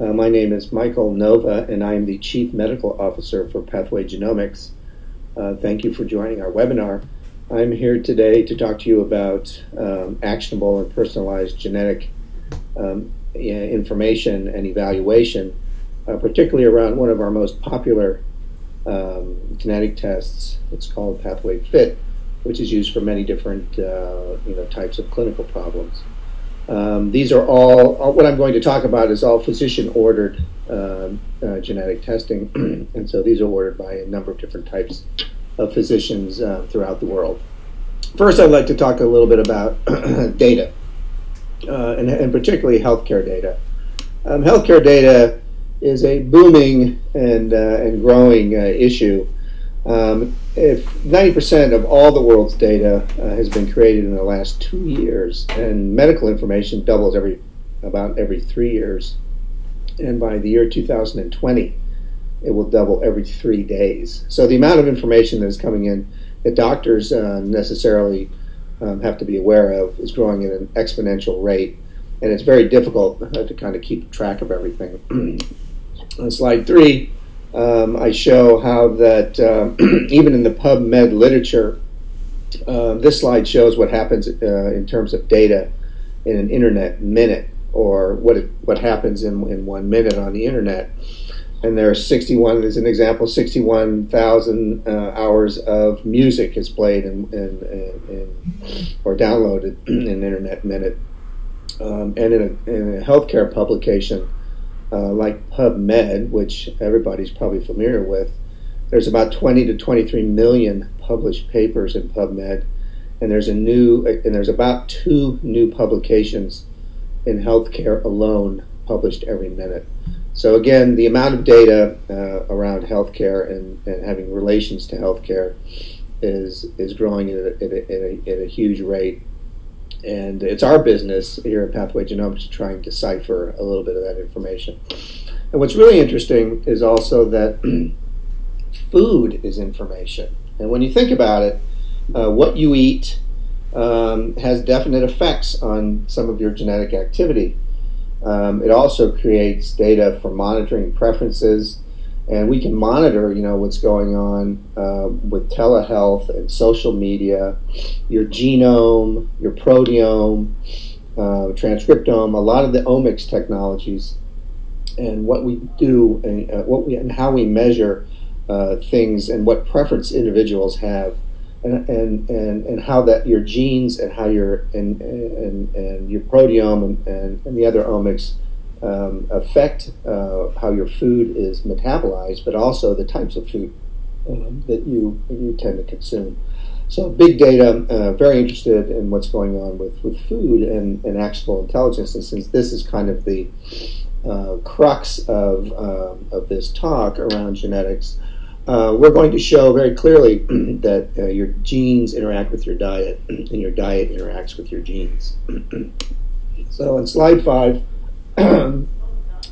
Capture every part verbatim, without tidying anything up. Uh, my name is Michael Nova, and I am the Chief Medical Officer for Pathway Genomics. Uh, thank you for joining our webinar. I'm here today to talk to you about um, actionable and personalized genetic um, information and evaluation, uh, particularly around one of our most popular um, genetic tests. It's called Pathway Fit, which is used for many different uh, you know, types of clinical problems. Um, these are all, what I'm going to talk about is all physician-ordered um, uh, genetic testing, and so these are ordered by a number of different types of physicians uh, throughout the world. First, I'd like to talk a little bit about data, uh, and, and particularly healthcare data. Um, healthcare data is a booming and, uh, and growing uh, issue. Um, if ninety percent of all the world's data uh, has been created in the last two years, and medical information doubles every about every three years, and by the year two thousand twenty, it will double every three days. So the amount of information that is coming in that doctors uh, necessarily um, have to be aware of is growing at an exponential rate, and it's very difficult uh, to kind of keep track of everything. On slide three, Um, I show how that uh, even in the PubMed literature, uh, this slide shows what happens uh, in terms of data in an internet minute, or what it, what happens in, in one minute on the internet. And there are sixty-one, as an example, sixty-one thousand uh, hours of music is played in, in, in, in, or downloaded in an internet minute. Um, and in a, in a healthcare publication, Uh, like PubMed, which everybody's probably familiar with, there's about twenty to twenty-three million published papers in PubMed, and there's a new and there's about two new publications in healthcare alone published every minute. So again, the amount of data uh, around healthcare and, and having relations to healthcare is is growing at a, at, a, at a huge rate. And it's our business here at Pathway Genomics to try and decipher a little bit of that information. And what's really interesting is also that food is information. And when you think about it, uh, what you eat um, has definite effects on some of your genetic activity. Um, it also creates data for monitoring preferences. And we can monitor, you know, what's going on uh, with telehealth and social media, your genome, your proteome, uh, transcriptome, a lot of the omics technologies, and what we do and uh, what we and how we measure uh, things and what preference individuals have, and and and, and how that your genes and how your and and, and your proteome and, and, and the other omics Um, affect uh, how your food is metabolized, but also the types of food um, that you you tend to consume. So big data, uh, very interested in what's going on with, with food and, and actionable intelligence. And since this is kind of the uh, crux of, um, of this talk around genetics, uh, we're going to show very clearly that uh, your genes interact with your diet and your diet interacts with your genes. So on slide five,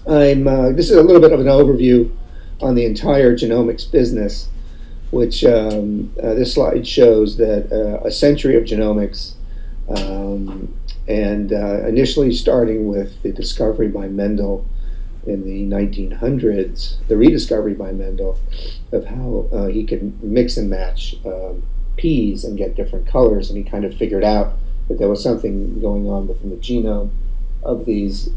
I'm, uh, this is a little bit of an overview on the entire genomics business, which um, uh, this slide shows that uh, a century of genomics, um, and uh, initially starting with the discovery by Mendel in the nineteen hundreds, the rediscovery by Mendel of how uh, he could mix and match um, peas and get different colors, and he kind of figured out that there was something going on within the genome of these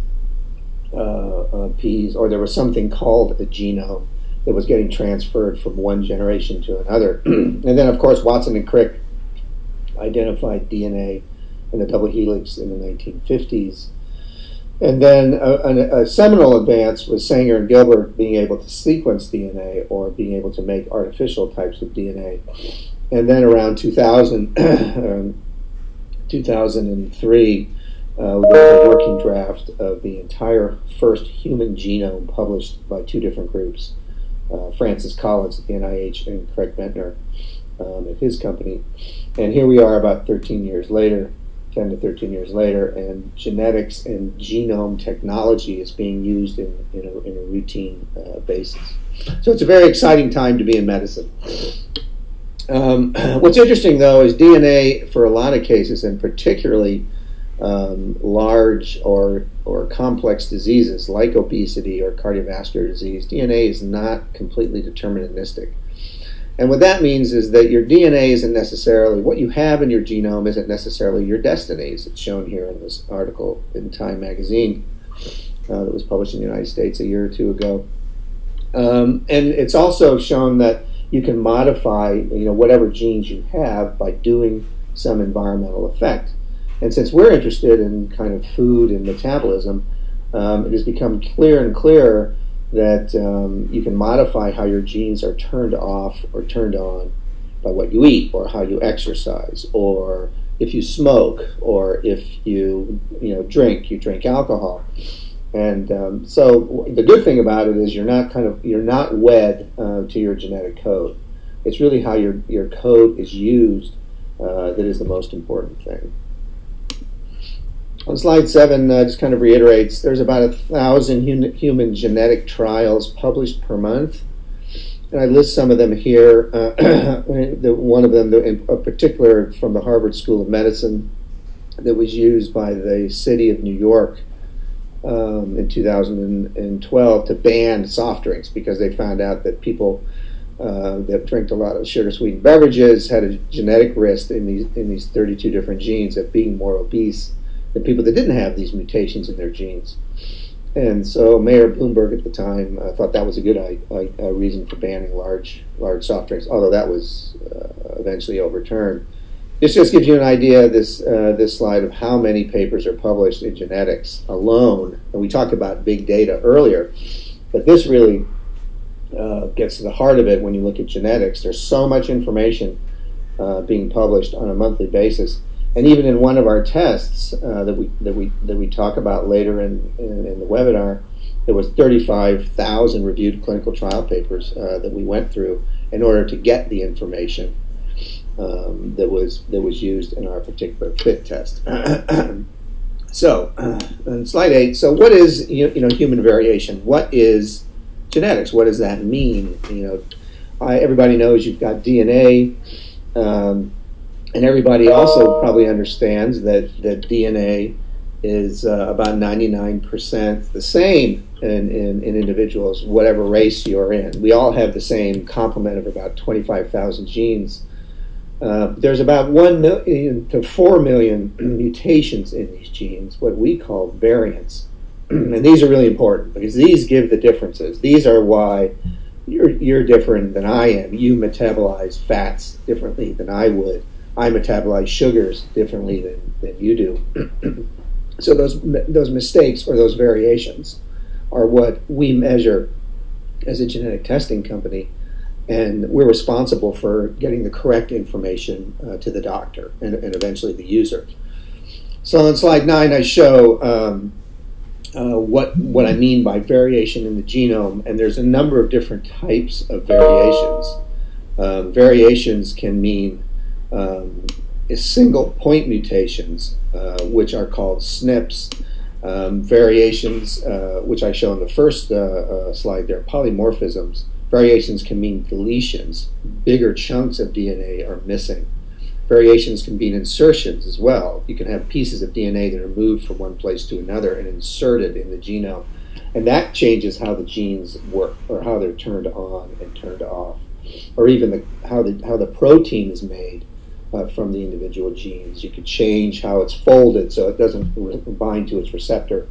Uh, uh, peas, or there was something called a genome that was getting transferred from one generation to another. And then, of course, Watson and Crick identified D N A and the double helix in the nineteen fifties. And then a, a, a seminal advance was Sanger and Gilbert being able to sequence D N A, or being able to make artificial types of D N A. And then around two thousand, um, two thousand three, Uh, we have a working draft of the entire first human genome published by two different groups, uh, Francis Collins at the N I H and Craig Venter um, at his company. And here we are about thirteen years later, ten to thirteen years later, and genetics and genome technology is being used in, in, a, in a routine uh, basis. So it's a very exciting time to be in medicine. Um, what's interesting, though, is D N A, for a lot of cases, and particularly um, large or, or complex diseases like obesity or cardiovascular disease, D N A is not completely deterministic. And what that means is that your D N A isn't necessarily, what you have in your genome isn't necessarily your destiny, as it's shown here in this article in Time magazine uh, that was published in the United States a year or two ago. Um, and it's also shown that you can modify, you know, whatever genes you have by doing some environmental effect. And since we're interested in kind of food and metabolism, um, it has become clearer and clearer that um, you can modify how your genes are turned off or turned on by what you eat, or how you exercise, or if you smoke, or if you you know drink, you drink alcohol. And um, so the good thing about it is you're not kind of you're not wed uh, to your genetic code. It's really how your your code is used uh, that is the most important thing. On slide seven, uh, just kind of reiterates, there's about a thousand human, human genetic trials published per month. And I list some of them here. Uh, the, one of them, in particular, from the Harvard School of Medicine, that was used by the city of New York um, in two thousand twelve to ban soft drinks, because they found out that people uh, that drank a lot of sugar-sweetened beverages had a genetic risk in these, in these thirty-two different genes of being more obese than people that didn't have these mutations in their genes. And so Mayor Bloomberg at the time uh, thought that was a good uh, uh, reason for banning large large soft drinks, although that was uh, eventually overturned. This just gives you an idea, this, uh, this slide, of how many papers are published in genetics alone. And we talked about big data earlier, but this really uh, gets to the heart of it when you look at genetics. There's so much information uh, being published on a monthly basis. And even in one of our tests uh, that we that we that we talk about later in, in, in the webinar, there was thirty-five thousand reviewed clinical trial papers uh, that we went through in order to get the information um, that was that was used in our particular FIT test. So, on slide eight. So, what is you know human variation? What is genetics? What does that mean? You know, I, everybody knows you've got D N A. Um, And everybody also probably understands that, that D N A is uh, about ninety-nine percent the same in, in, in individuals, whatever race you're in. We all have the same complement of about twenty-five thousand genes. Uh, there's about one million to four million mutations in these genes, what we call variants. And these are really important because these give the differences. These are why you're, you're different than I am. You metabolize fats differently than I would. I metabolize sugars differently than, than you do. So those, those mistakes or those variations are what we measure as a genetic testing company, and we're responsible for getting the correct information uh, to the doctor and, and eventually the user. So on slide nine, I show um, uh, what, what I mean by variation in the genome, and there's a number of different types of variations. Uh, variations can mean Um, is single point mutations, uh, which are called S N Ps, um, variations, uh, which I show in the first uh, uh, slide there, polymorphisms. Variations can mean deletions. Bigger chunks of D N A are missing. Variations can mean insertions as well. You can have pieces of D N A that are moved from one place to another and inserted in the genome, and that changes how the genes work, or how they're turned on and turned off, or even the, how, the, how the protein is made Uh, from the individual genes. You could change how it's folded so it doesn't bind to its receptor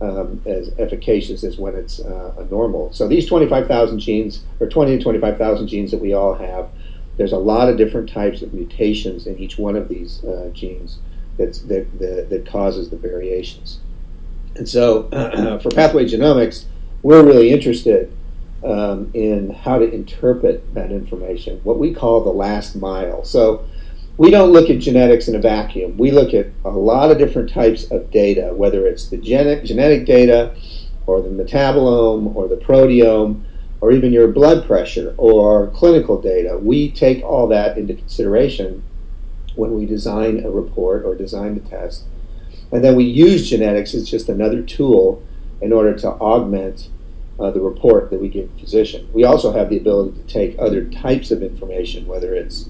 um, as efficacious as when it's uh, a normal. So these twenty-five thousand genes, or twenty to twenty-five thousand genes that we all have, there's a lot of different types of mutations in each one of these uh, genes that's, that, that, that causes the variations. And so for Pathway Genomics, we're really interested um, in how to interpret that information, what we call the last mile. So we don't look at genetics in a vacuum. We look at a lot of different types of data, whether it's the genetic, genetic data, or the metabolome, or the proteome, or even your blood pressure, or clinical data. We take all that into consideration when we design a report or design the test. And then we use genetics as just another tool in order to augment uh, the report that we give the physician. We also have the ability to take other types of information, whether it's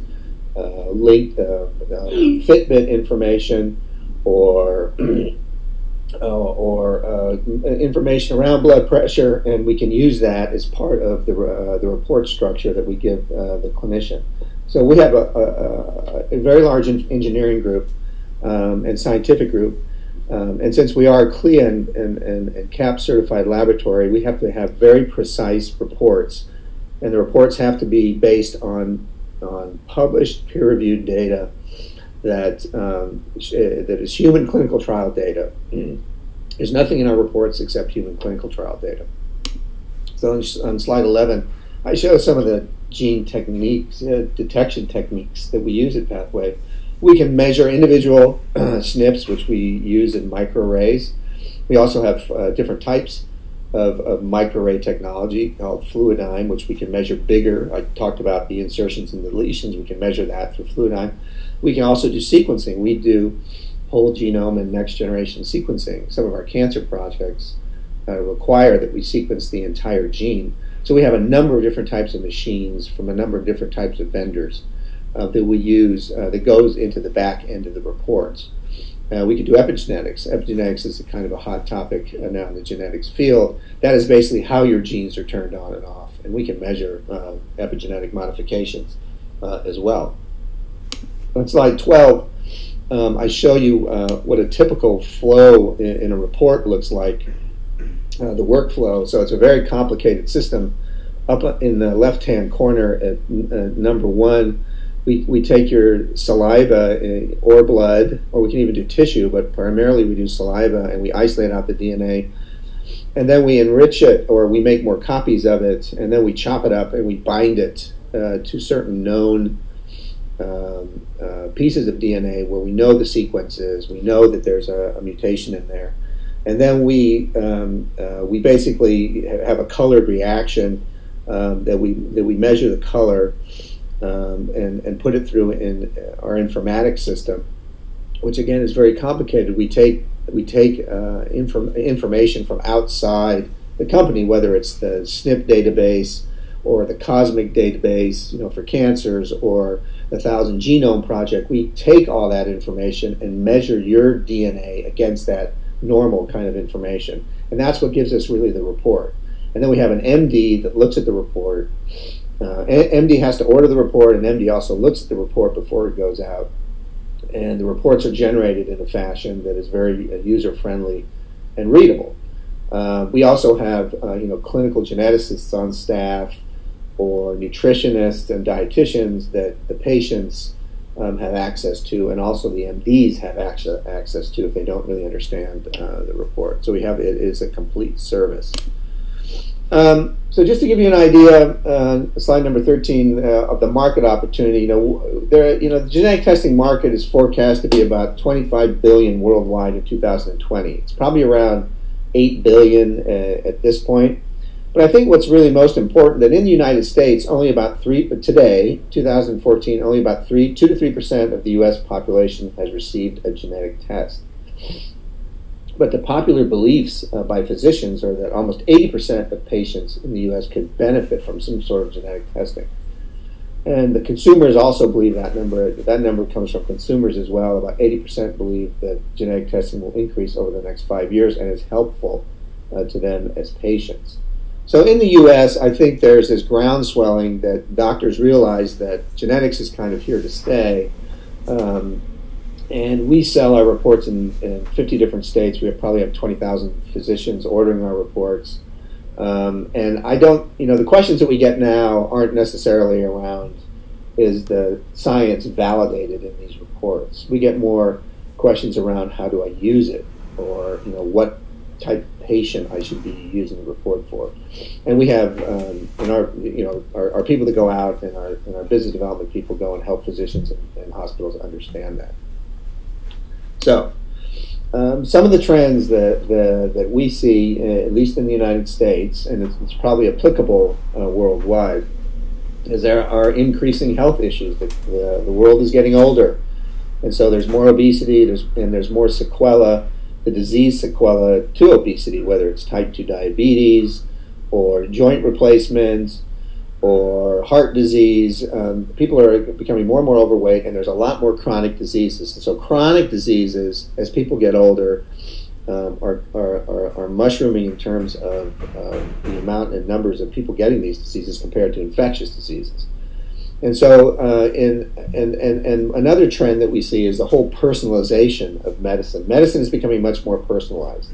Uh, linked uh, uh, Fitbit information, or uh, or uh, information around blood pressure, and we can use that as part of the, uh, the report structure that we give uh, the clinician. So we have a, a, a very large engineering group um, and scientific group. Um, and since we are a C L I A and, and, and, and C A P certified laboratory, we have to have very precise reports. And the reports have to be based on on published peer-reviewed data that, um, that is human clinical trial data. Mm. There's nothing in our reports except human clinical trial data. So on, on slide eleven, I show some of the gene techniques, uh, detection techniques that we use at Pathway. We can measure individual uh, S N Ps, which we use in microarrays. We also have uh, different types of, of microarray technology called Fluidigm, which we can measure bigger. I talked about the insertions and deletions. We can measure that through Fluidigm. We can also do sequencing. We do whole genome and next generation sequencing. Some of our cancer projects uh, require that we sequence the entire gene. So we have a number of different types of machines from a number of different types of vendors Uh, that we use uh, that goes into the back end of the reports. Uh, we could do epigenetics. Epigenetics is a kind of a hot topic uh, now in the genetics field. That is basically how your genes are turned on and off, and we can measure uh, epigenetic modifications uh, as well. On slide twelve, um, I show you uh, what a typical flow in, in a report looks like, uh, the workflow. So it's a very complicated system. Up in the left-hand corner at uh, number one, We, we take your saliva or blood, or we can even do tissue, but primarily we do saliva, and we isolate out the D N A, and then we enrich it, or we make more copies of it, and then we chop it up and we bind it uh, to certain known um, uh, pieces of D N A where we know the sequences, we know that there's a, a mutation in there, and then we um, uh, we basically have a colored reaction um, that we that we measure the color. Um, and, and put it through in our informatics system, which again is very complicated. We take we take uh, inform information from outside the company, whether it's the S N P database or the COSMIC database, you know, for cancers, or the one thousand Genome Project. We take all that information and measure your D N A against that normal kind of information, and that's what gives us really the report. And then we have an M D that looks at the report. Uh, M D has to order the report, and M D also looks at the report before it goes out. And the reports are generated in a fashion that is very user-friendly and readable. Uh, we also have, uh, you know, clinical geneticists on staff, or nutritionists and dietitians that the patients um, have access to, and also the M Ds have access to if they don't really understand uh, the report. So we have it is a complete service. Um, so just to give you an idea, uh, slide number thirteen, uh, of the market opportunity, you know, there, you know, the genetic testing market is forecast to be about twenty-five billion dollars worldwide in two thousand twenty. It's probably around eight billion dollars uh, at this point. But I think what's really most important, that in the United States, only about three, today, two thousand fourteen, only about three, two to three percent of the U S population has received a genetic test. But the popular beliefs uh, by physicians are that almost eighty percent of patients in the U S could benefit from some sort of genetic testing. And the consumers also believe that number. That number comes from consumers as well. About eighty percent believe that genetic testing will increase over the next five years and is helpful uh, to them as patients. So in the U S, I think there's this groundswelling that doctors realize that genetics is kind of here to stay. Um, And we sell our reports in, in fifty different states. We have probably have twenty thousand physicians ordering our reports. Um, and I don't, you know, the questions that we get now aren't necessarily around is the science validated in these reports. We get more questions around how do I use it, or, you know, what type of patient I should be using the report for. And we have, um, in our, you know, our, our people that go out, and our, and our business development people go and help physicians and, and hospitals understand that. So, um, some of the trends that, the, that we see, uh, at least in the United States, and it's, it's probably applicable uh, worldwide, is there are increasing health issues. The, the, the world is getting older, and so there's more obesity, there's, and there's more sequela, the disease sequela to obesity, whether it's type two diabetes, or joint replacements, or heart disease. Um, people are becoming more and more overweight, and there's a lot more chronic diseases. And so chronic diseases, as people get older, um, are, are, are, are mushrooming in terms of uh, the amount and numbers of people getting these diseases compared to infectious diseases. And so uh, in, and, and, and another trend that we see is the whole personalization of medicine. Medicine is becoming much more personalized.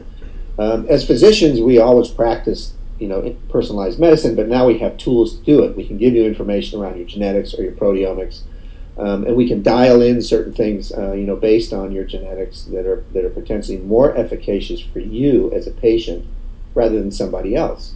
Um, as physicians, we always practice you know, personalized medicine, but now we have tools to do it. We can give you information around your genetics or your proteomics, um, and we can dial in certain things, uh, you know, based on your genetics that are that are potentially more efficacious for you as a patient rather than somebody else.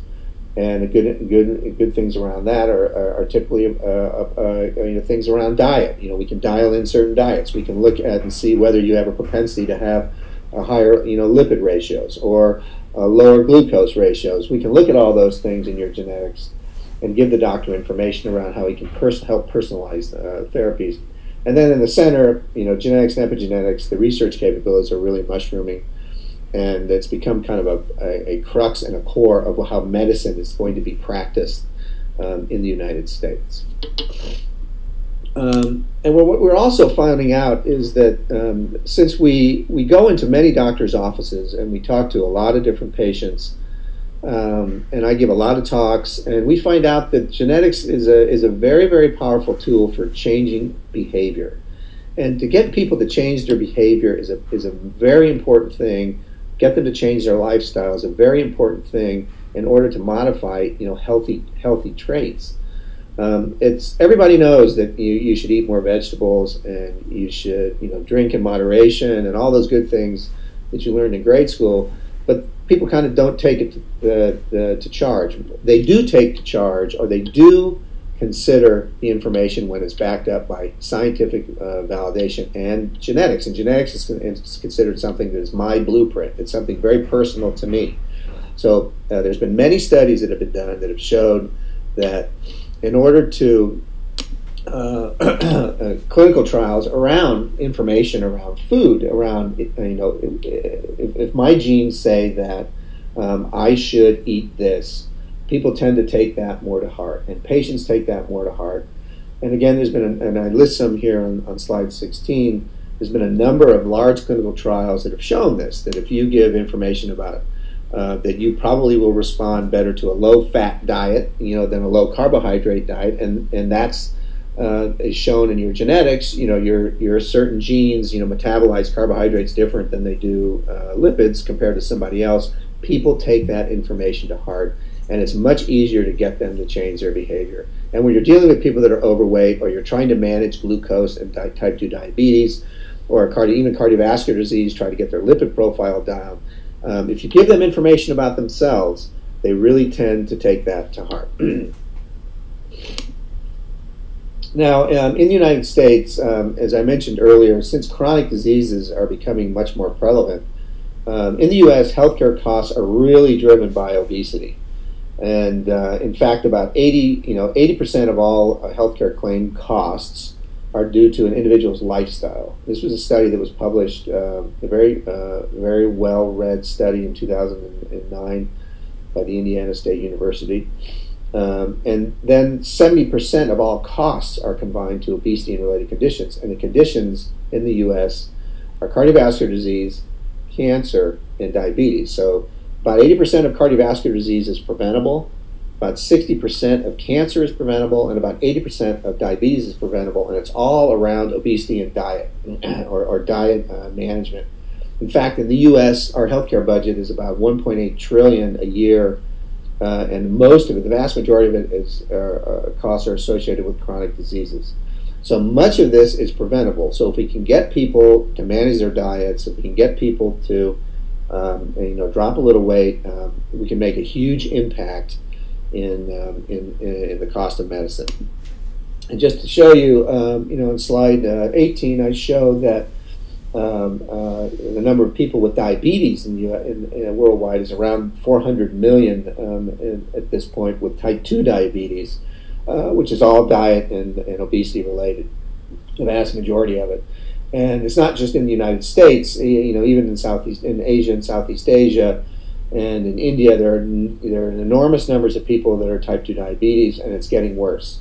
And the good, good, good things around that are are, are typically uh, uh, uh, you know, things around diet. You know, we can dial in certain diets. We can look at and see whether you have a propensity to have a higher, you know, lipid ratios or Uh, lower glucose ratios. We can look at all those things in your genetics and give the doctor information around how he can pers help personalize uh, therapies. And then in the center, you know, genetics and epigenetics, the research capabilities are really mushrooming, and it's become kind of a, a, a crux and a core of how medicine is going to be practiced um, in the United States. Um, and what we're also finding out is that um, since we, we go into many doctors' offices and we talk to a lot of different patients, um, and I give a lot of talks, and we find out that genetics is a, is a very, very powerful tool for changing behavior. And to get people to change their behavior is a, is a very important thing. Get them to change their lifestyle is a very important thing in order to modify, you know, healthy, healthy traits. Um, it's everybody knows that you, you should eat more vegetables, and you should you know drink in moderation, and all those good things that you learned in grade school. But people kind of don't take it to, uh, uh, to charge. They do take to charge, or they do consider the information when it's backed up by scientific uh, validation and genetics. And genetics is, con is considered something that is my blueprint. It's something very personal to me. So uh, there's been many studies that have been done that have showed that. In order to uh, uh, clinical trials around information around food, around you know, if, if my genes say that um, I should eat this, people tend to take that more to heart, and patients take that more to heart. And again, there's been, a, and I list some here on, on slide sixteen. There's been a number of large clinical trials that have shown this. That if you give information about Uh, that you probably will respond better to a low-fat diet, you know, than a low-carbohydrate diet, and and that's uh, is shown in your genetics. You know, your your certain genes, you know, metabolize carbohydrates different than they do uh, lipids compared to somebody else. People take that information to heart, and it's much easier to get them to change their behavior. And when you're dealing with people that are overweight, or you're trying to manage glucose and di type two diabetes, or cardi even cardiovascular disease, try to get their lipid profile down. Um, if you give them information about themselves, they really tend to take that to heart. Now, um, in the United States, um, as I mentioned earlier, since chronic diseases are becoming much more prevalent, um, in the U S, healthcare costs are really driven by obesity. And uh, in fact, about eighty, you know, eighty percent of all uh, healthcare claim costs are due to an individual's lifestyle. This was a study that was published, uh, a very, uh, very well-read study in two thousand nine by the Indiana State University. Um, and then seventy percent of all costs are combined to obesity and related conditions. And the conditions in the U S are cardiovascular disease, cancer, and diabetes. So about eighty percent of cardiovascular disease is preventable. About sixty percent of cancer is preventable, and about eighty percent of diabetes is preventable, and it's all around obesity and diet, or, or diet uh, management. In fact, in the U S, our healthcare budget is about one point eight trillion dollars a year, uh, and most of it, the vast majority of it, is uh, uh, costs are associated with chronic diseases. So much of this is preventable. So if we can get people to manage their diets, if we can get people to um, you know drop a little weight, um, we can make a huge impact In, um, in, in the cost of medicine. And just to show you, um, you know, in slide uh, eighteen, I show that um, uh, the number of people with diabetes in, the, in, in worldwide is around four hundred million um, in, at this point, with type two diabetes, uh, which is all diet and, and obesity related, the vast majority of it. And it's not just in the United States, you know, even in Southeast, in Asia and Southeast Asia, And in India, there are, there are enormous numbers of people that are type two diabetes, and it's getting worse.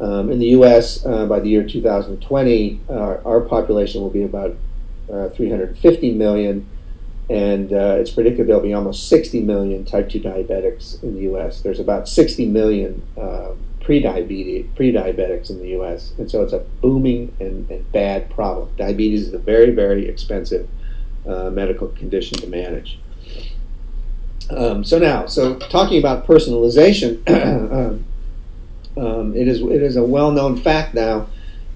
Um, in the U S, uh, by the year two thousand twenty, uh, our population will be about uh, three hundred fifty million, and uh, it's predicted there'll be almost sixty million type two diabetics in the U S. There's about sixty million uh, pre-diabetic, pre-diabetics in the U S, and so it's a booming and, and bad problem. Diabetes is a very, very expensive uh, medical condition to manage. Um, so now, so talking about personalization, um, um, it is it is a well-known fact now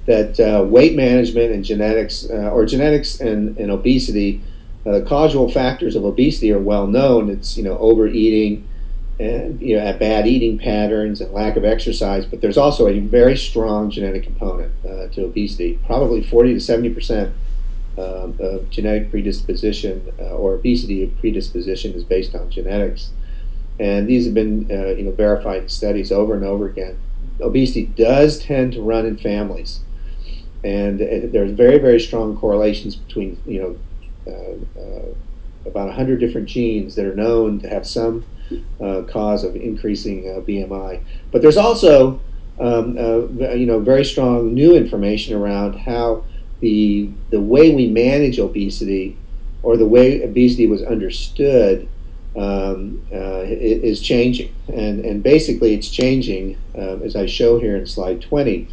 that uh, weight management and genetics, uh, or genetics and, and obesity, uh, the causal factors of obesity are well known. It's, you know, overeating and, you know, bad eating patterns and lack of exercise. But there's also a very strong genetic component uh, to obesity. Probably forty to seventy percent. Um, of genetic predisposition uh, or obesity of predisposition is based on genetics, and these have been uh, you know verified in studies over and over again. Obesity does tend to run in families, and uh, there's very very strong correlations between you know uh, uh, about a hundred different genes that are known to have some uh, cause of increasing uh, B M I. But there's also um, uh, you know very strong new information around how The, the way we manage obesity, or the way obesity was understood, um, uh, is changing. And, and basically it's changing, um, as I show here in slide twenty.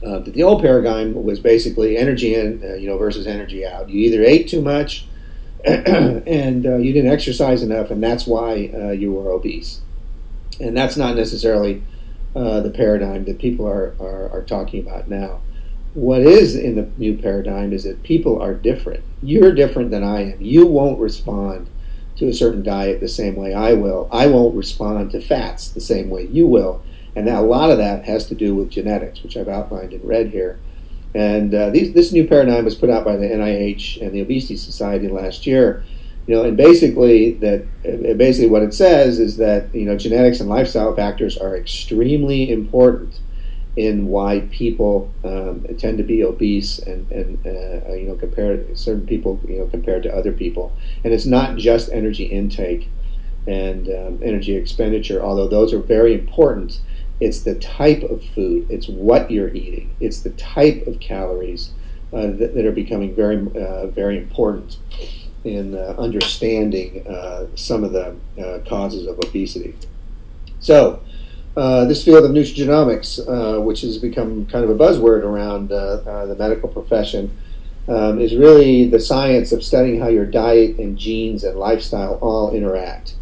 Uh, but the old paradigm was basically energy in uh, you know, versus energy out. You either ate too much and uh, you didn't exercise enough, and that's why uh, you were obese. And that's not necessarily uh, the paradigm that people are, are, are talking about now. What is in the new paradigm is that people are different. You're different than I am. You won't respond to a certain diet the same way I will. I won't respond to fats the same way you will. And now a lot of that has to do with genetics, which I've outlined in red here. And uh, these, this new paradigm was put out by the N I H and the Obesity Society last year. You know, and basically that basically what it says is that you know genetics and lifestyle factors are extremely important in why people um, tend to be obese, and, and uh, you know, compared certain people, you know, compared to other people, and it's not just energy intake and um, energy expenditure, although those are very important. It's the type of food, it's what you're eating, it's the type of calories uh, that, that are becoming very, uh, very important in uh, understanding uh, some of the uh, causes of obesity. So. Uh, this field of nutrigenomics, uh, which has become kind of a buzzword around uh, uh, the medical profession, um, is really the science of studying how your diet and genes and lifestyle all interact.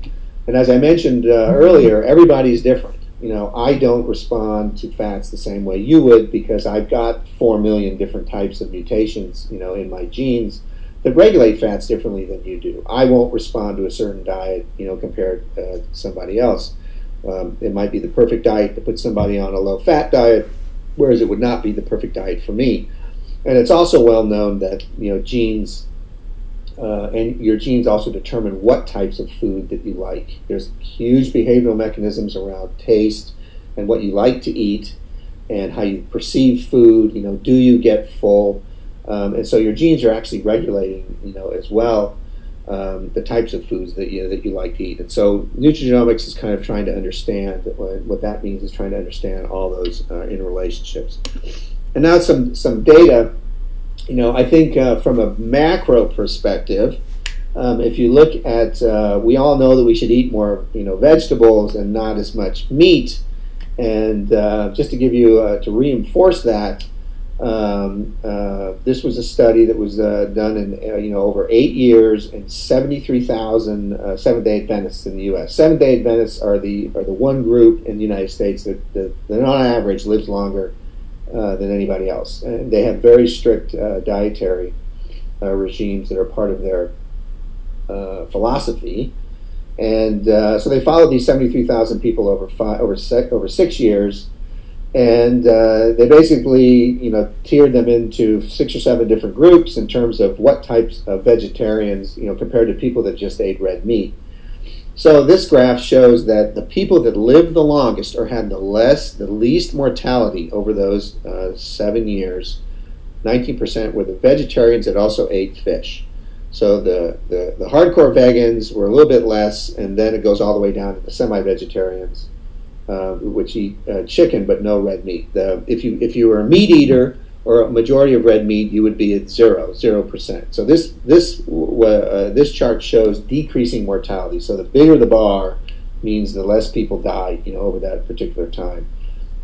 And as I mentioned uh, earlier, everybody's different. You know, I don't respond to fats the same way you would, because I've got four million different types of mutations, you know, in my genes that regulate fats differently than you do. I won't respond to a certain diet, you know, compared uh, to somebody else. Um, it might be the perfect diet to put somebody on a low-fat diet, whereas it would not be the perfect diet for me. And it's also well known that you know genes, uh, and your genes also determine what types of food that you like. There's huge behavioral mechanisms around taste and what you like to eat, and how you perceive food. You know, do you get full? Um, and so your genes are actually regulating you know as well. Um, the types of foods that you know, that you like to eat. And so nutrigenomics is kind of trying to understand what, what that means, is trying to understand all those uh, interrelationships. And now some some data. You know, I think uh, from a macro perspective, um, if you look at, uh, we all know that we should eat more you know vegetables and not as much meat. And uh, just to give you uh, to reinforce that. Um, uh, this was a study that was uh, done in uh, you know over eight years and seventy-three thousand uh, Seventh-day Adventists in the U S Seventh-day Adventists are the are the one group in the United States that, that, that on average lives longer uh, than anybody else, and they have very strict uh, dietary uh, regimes that are part of their uh, philosophy. And uh, so they followed these seventy-three thousand people over five over six, over six years. And uh, they basically, you know, tiered them into six or seven different groups in terms of what types of vegetarians, you know, compared to people that just ate red meat. So this graph shows that the people that lived the longest or had the less, the least mortality over those uh, seven years, nineteen percent were the vegetarians that also ate fish. So the, the, the hardcore vegans were a little bit less, and then it goes all the way down to the semi-vegetarians, uh, which eat uh, chicken but no red meat. The, if you if you were a meat eater or a majority of red meat, you would be at zero, zero percent. So this this uh, this chart shows decreasing mortality. So the bigger the bar means the less people died, you know, over that particular time.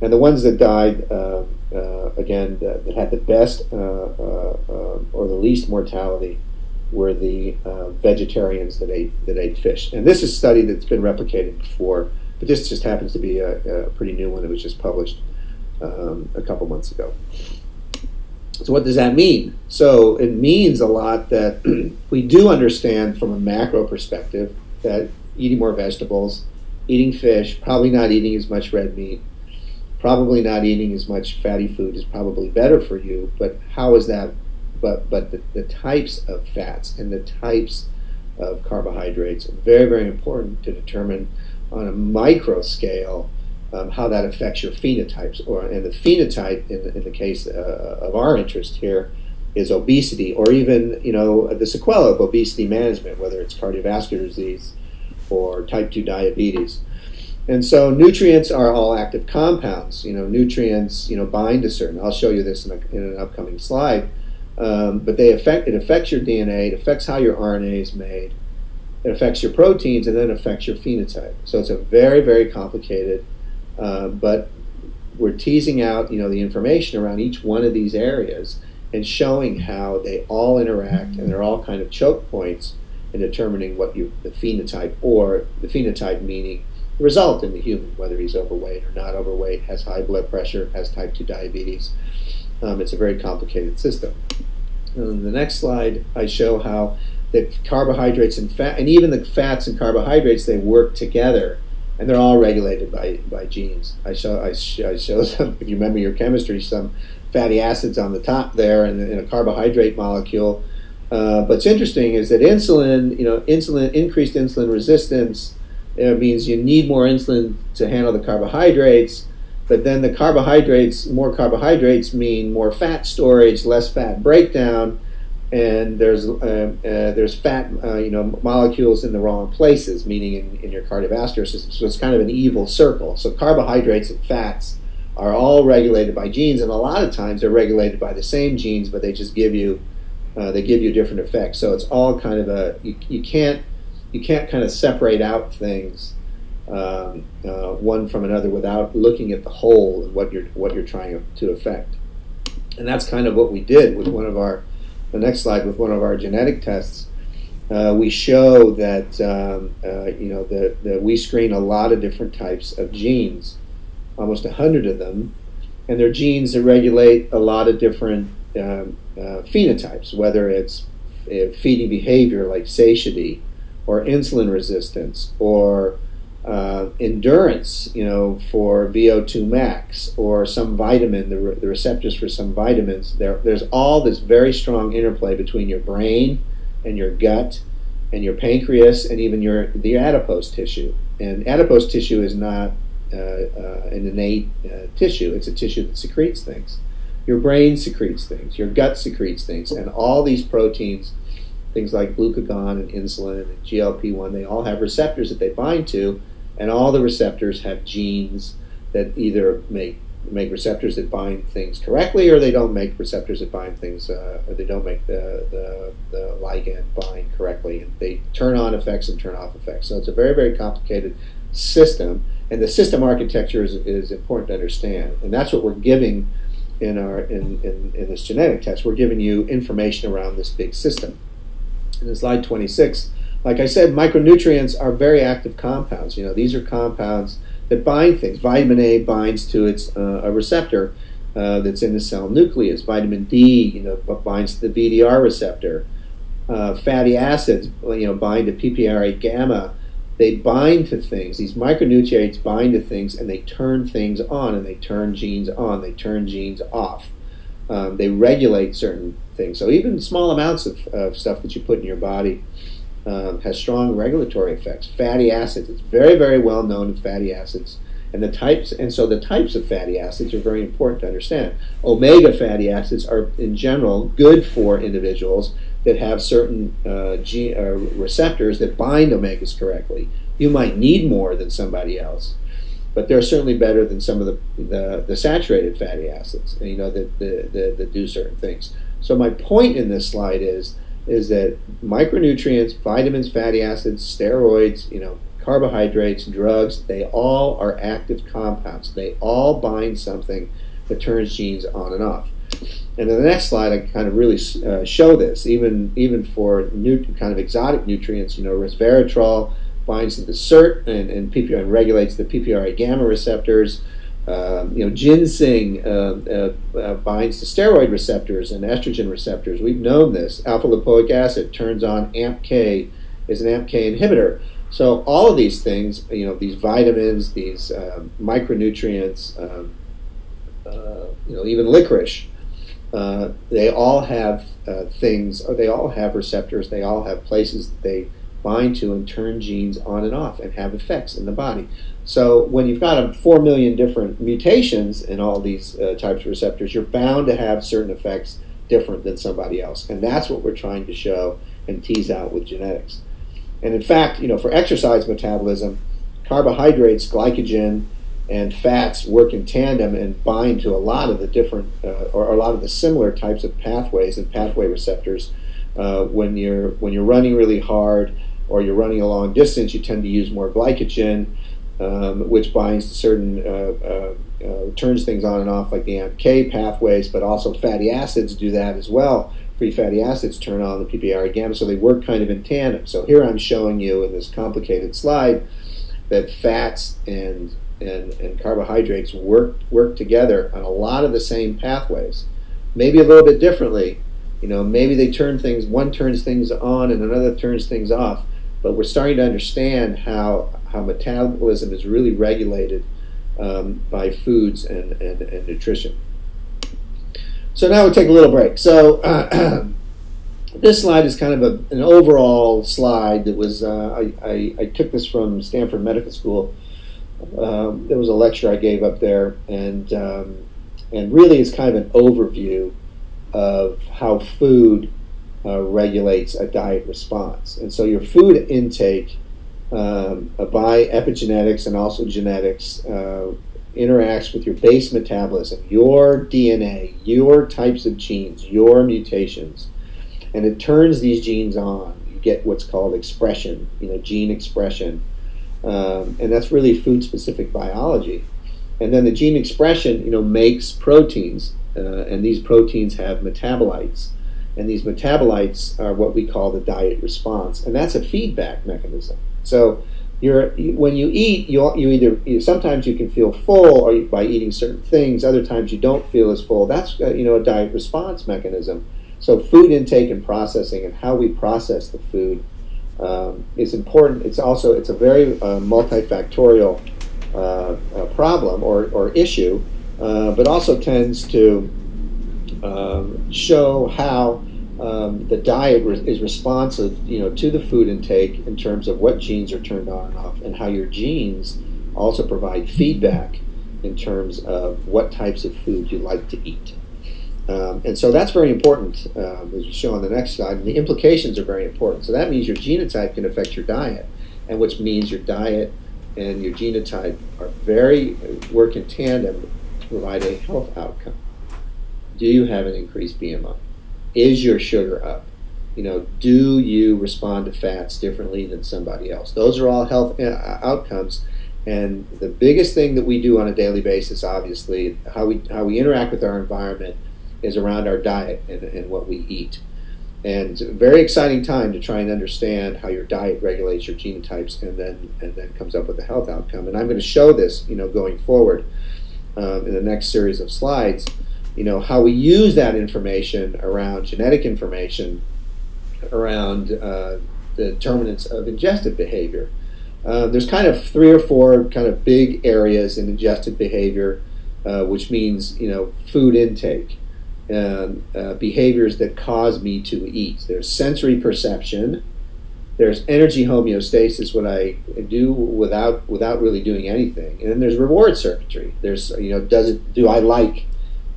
And the ones that died, uh, uh, again, that, that had the best uh, uh, uh, or the least mortality were the uh, vegetarians that ate, that ate fish. And this is a study that's been replicated before, but this just happens to be a, a pretty new one that was just published um, a couple months ago. So what does that mean? So it means a lot that we do understand from a macro perspective that eating more vegetables, eating fish, probably not eating as much red meat, probably not eating as much fatty food is probably better for you, but how is that? But but the, the types of fats and the types of carbohydrates are very, very important to determine on a micro scale um, how that affects your phenotypes. Or and the phenotype in the, in the case uh, of our interest here is obesity, or even you know the sequelae of obesity management, whether it's cardiovascular disease or type two diabetes. And so nutrients are all active compounds. You know, nutrients you know bind to certain. I'll show you this in, a, in an upcoming slide. Um, but they affect, it affects your D N A, it affects how your R N A is made, it affects your proteins, and then affects your phenotype. So it's a very, very complicated, uh, but we're teasing out, you know, the information around each one of these areas and showing how they all interact, and they're all kind of choke points in determining what you, the phenotype, or the phenotype meaning the result in the human, whether he's overweight or not overweight, has high blood pressure, has type two diabetes. Um, it's a very complicated system. On the next slide, I show how the carbohydrates and fat, and even the fats and carbohydrates, they work together, and they're all regulated by by genes. I show I, sh I show some, if you remember your chemistry, some fatty acids on the top there, and in a carbohydrate molecule. Uh, what's interesting is that insulin, you know, insulin increased insulin resistance. It means you need more insulin to handle the carbohydrates. But then the carbohydrates, more carbohydrates mean more fat storage, less fat breakdown, and there's uh, uh, there's fat uh, you know molecules in the wrong places, meaning in, in your cardiovascular system. So it's kind of an evil circle. So carbohydrates and fats are all regulated by genes, and a lot of times they're regulated by the same genes, but they just give you uh, they give you different effects. So it's all kind of a you, you can't you can't kind of separate out things. Um, uh, one from another without looking at the whole and what you're what you're trying to affect, and that's kind of what we did with one of our. The next slide with one of our genetic tests, uh, we show that um, uh, you know the, the we screen a lot of different types of genes, almost a hundred of them, and they're genes that regulate a lot of different um, uh, phenotypes, whether it's uh, feeding behavior like satiety, or insulin resistance, or Uh, endurance, you know, for V O two max, or some vitamin, the, re the receptors for some vitamins. There, there's all this very strong interplay between your brain and your gut and your pancreas and even your the adipose tissue. And adipose tissue is not uh, uh, an innate uh, tissue. It's a tissue that secretes things. Your brain secretes things. Your gut secretes things. And all these proteins, things like glucagon and insulin and G L P one, they all have receptors that they bind to. And all the receptors have genes that either make make receptors that bind things correctly, or they don't make receptors that bind things, uh, or they don't make the, the, the ligand bind correctly. And they turn on effects and turn off effects. So it's a very, very complicated system. And the system architecture is, is important to understand. And that's what we're giving in, our, in, in, in this genetic test. We're giving you information around this big system. And in slide twenty-six, like I said, micronutrients are very active compounds. You know, these are compounds that bind things. Vitamin A binds to its uh, a receptor uh, that's in the cell nucleus. Vitamin D, you know, binds to the V D R receptor. Uh, fatty acids, you know, bind to P P R A gamma. They bind to things. These micronutrients bind to things, and they turn things on, and they turn genes on. They turn genes off. Um, they regulate certain things. So even small amounts of, of stuff that you put in your body Um, has strong regulatory effects. Fatty acids, it's very, very well known in fatty acids, and the types, and so the types of fatty acids are very important to understand. Omega fatty acids are in general good for individuals. that have certain uh, gene, uh, receptors that bind omegas correctly. You might need more than somebody else, but they're certainly better than some of the the, the saturated fatty acids, you know, that the, the, the do certain things. So my point in this slide is is that micronutrients, vitamins, fatty acids, steroids, you know, carbohydrates, drugs, they all are active compounds. They all bind something that turns genes on and off. And in the next slide, I kind of really uh, show this, even even for new kind of exotic nutrients. You know, resveratrol binds to the S I R T and, and P P R and regulates the P P R A gamma receptors. Um, you know, ginseng uh, uh, uh, binds to steroid receptors and estrogen receptors. We've known this. Alpha lipoic acid turns on A M P K, is an A M P K inhibitor. So all of these things, you know, these vitamins, these um, micronutrients, um, uh, you know, even licorice, uh, they all have uh, things, or they all have receptors. They all have places that they bind to and turn genes on and off and have effects in the body. So when you've got a four million different mutations in all these uh, types of receptors, you're bound to have certain effects different than somebody else. And that's what we're trying to show and tease out with genetics. And in fact, you know, for exercise metabolism, carbohydrates, glycogen, and fats work in tandem and bind to a lot of the different, uh, or a lot of the similar types of pathways and pathway receptors. Uh, when you're when you're running really hard, or you're running a long distance, you tend to use more glycogen, um, which binds to certain, uh, uh, uh, turns things on and off like the A M P K pathways, but also fatty acids do that as well. Free fatty acids turn on the P P R A gamma, so they work kind of in tandem. So here I'm showing you in this complicated slide that fats and, and, and carbohydrates work, work together on a lot of the same pathways, maybe a little bit differently. You know, maybe they turn things, one turns things on and another turns things off. But we're starting to understand how, how metabolism is really regulated um, by foods and, and, and nutrition. So now we'll take a little break. So uh, this slide is kind of a, an overall slide that was, uh, I, I, I took this from Stanford Medical School. Um, there was a lecture I gave up there, and, um, and really it's kind of an overview of how food uh, regulates a diet response. And so your food intake um, by epigenetics and also genetics uh, interacts with your base metabolism, your D N A, your types of genes, your mutations, and it turns these genes on. You get what's called expression, you know, gene expression, um, and that's really food-specific biology. And then the gene expression, you know, makes proteins, uh, and these proteins have metabolites, and these metabolites are what we call the diet response, and that's a feedback mechanism. So You're, when you eat, you, you either you, sometimes you can feel full, or you, by eating certain things. Other times you don't feel as full. That's uh, you know, a diet response mechanism. So food intake and processing, and how we process the food, um, is important. It's also it's a very uh, multifactorial uh, uh, problem or or issue, uh, but also tends to um, show how. Um, the diet re is responsive, you know, to the food intake in terms of what genes are turned on and off, and how your genes also provide feedback in terms of what types of food you like to eat. Um, and so that's very important, um, as we show on the next slide, and the implications are very important. So that means your genotype can affect your diet, and which means your diet and your genotype are very work in tandem to provide a health outcome. Do you have an increased B M I? Is your sugar up? You know, do you respond to fats differently than somebody else? Those are all health outcomes, and the biggest thing that we do on a daily basis, obviously, how we how we interact with our environment, is around our diet and, and what we eat. And it's a very exciting time to try and understand how your diet regulates your genotypes, and then and then comes up with a health outcome. And I'm going to show this, you know, going forward um, in the next series of slides. You know, how we use that information around genetic information, around uh, the determinants of ingested behavior. Uh, there's kind of three or four kind of big areas in ingested behavior, uh, which means, you know, food intake, um, uh, behaviors that cause me to eat. There's sensory perception, there's energy homeostasis, what I do without without really doing anything, and then there's reward circuitry. There's, you know, does it do I like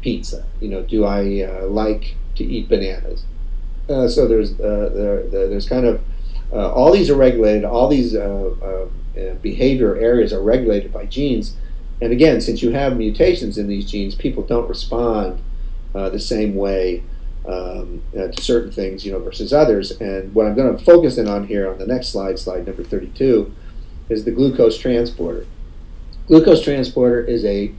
pizza? You know, do I uh, like to eat bananas? Uh, so there's uh, there, there's kind of uh, all these are regulated. All these uh, uh, behavior areas are regulated by genes. And again, since you have mutations in these genes, people don't respond uh, the same way um, uh, to certain things, you know, versus others. And what I'm going to focus in on here on the next slide, slide number thirty-two, is the glucose transporter. Glucose transporter is a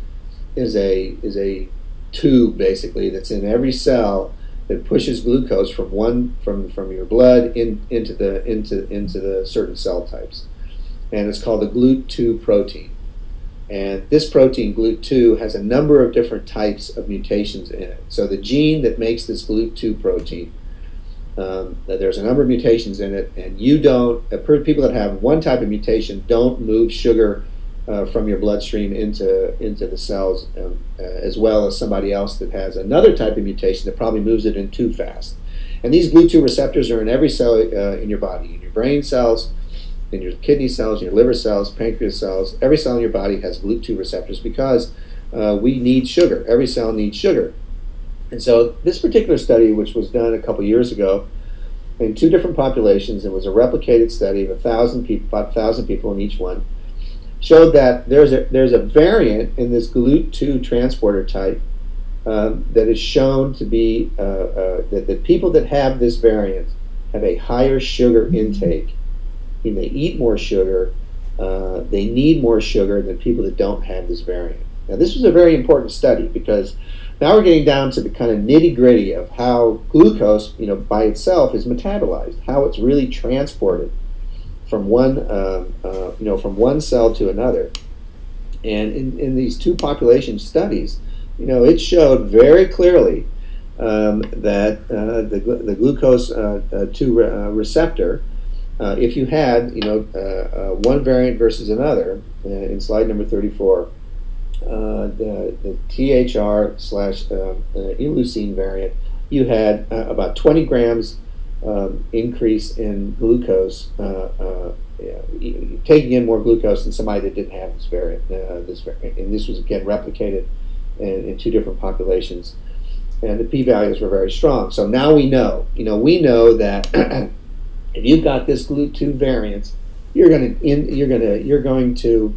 is a is a tube basically that's in every cell that pushes glucose from one from from your blood in, into the into into the certain cell types, and it's called the GLUT two protein. And this protein, GLUT two, has a number of different types of mutations in it. So the gene that makes this GLUT two protein, um, there's a number of mutations in it, and you don't, people that have one type of mutation don't move sugar uh, from your bloodstream into, into the cells, um, uh, as well as somebody else that has another type of mutation that probably moves it in too fast. And these GLUT two receptors are in every cell uh, in your body, in your brain cells, in your kidney cells, your liver cells, pancreas cells. Every cell in your body has GLUT two receptors because uh, we need sugar. Every cell needs sugar. And so this particular study, which was done a couple years ago in two different populations, it was a replicated study of a thousand people, about one thousand people in each one, showed that there's a, there's a variant in this GLUT two transporter type um, that is shown to be, uh, uh, that the people that have this variant have a higher sugar intake. I mean, they eat more sugar, uh, they need more sugar than people that don't have this variant. Now, this was a very important study because now we're getting down to the kind of nitty-gritty of how glucose, you know, by itself is metabolized, how it's really transported from one, uh, uh, you know, from one cell to another. And in, in these two population studies, you know, it showed very clearly um, that uh, the, the glucose uh, uh, two uh, receptor, Uh, if you had, you know, uh, uh, one variant versus another, uh, in slide number thirty-four, uh, the, the T H R slash uh, uh, isoleucine variant, you had uh, about twenty grams um, increase in glucose, uh, uh, yeah, taking in more glucose than somebody that didn't have this variant. Uh, this variant. And this was again replicated in, in two different populations, and the p-values were very strong. So now we know, you know, we know that. If you've got this GLUT two variant, you're going to you're going to you're going to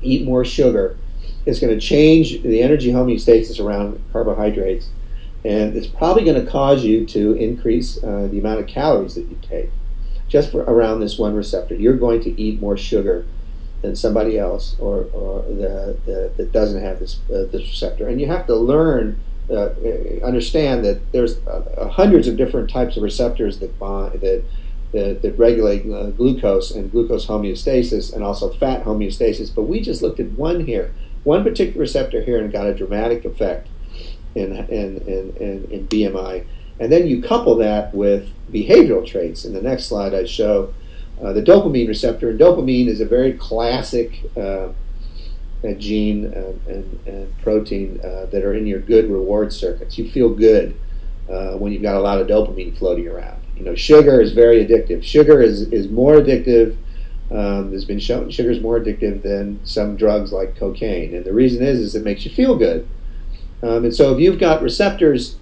eat more sugar. It's going to change the energy homeostasis around carbohydrates, and it's probably going to cause you to increase uh, the amount of calories that you take. Just for around this one receptor, you're going to eat more sugar than somebody else or, or the, the, that doesn't have this uh, this receptor. And you have to learn. Uh, understand that there's uh, hundreds of different types of receptors that bond that. That, that regulate uh, glucose and glucose homeostasis and also fat homeostasis, but we just looked at one here, one particular receptor here, and got a dramatic effect in, in, in, in, in B M I. And then you couple that with behavioral traits. In the next slide I show uh, the dopamine receptor, and dopamine is a very classic uh, a gene and, and, and protein uh, that are in your good reward circuits. You feel good uh, when you've got a lot of dopamine floating around. You know, sugar is very addictive. Sugar is, is more addictive. Um, it's been shown sugar is more addictive than some drugs like cocaine. And the reason is, is it makes you feel good. Um, and so if you've got receptors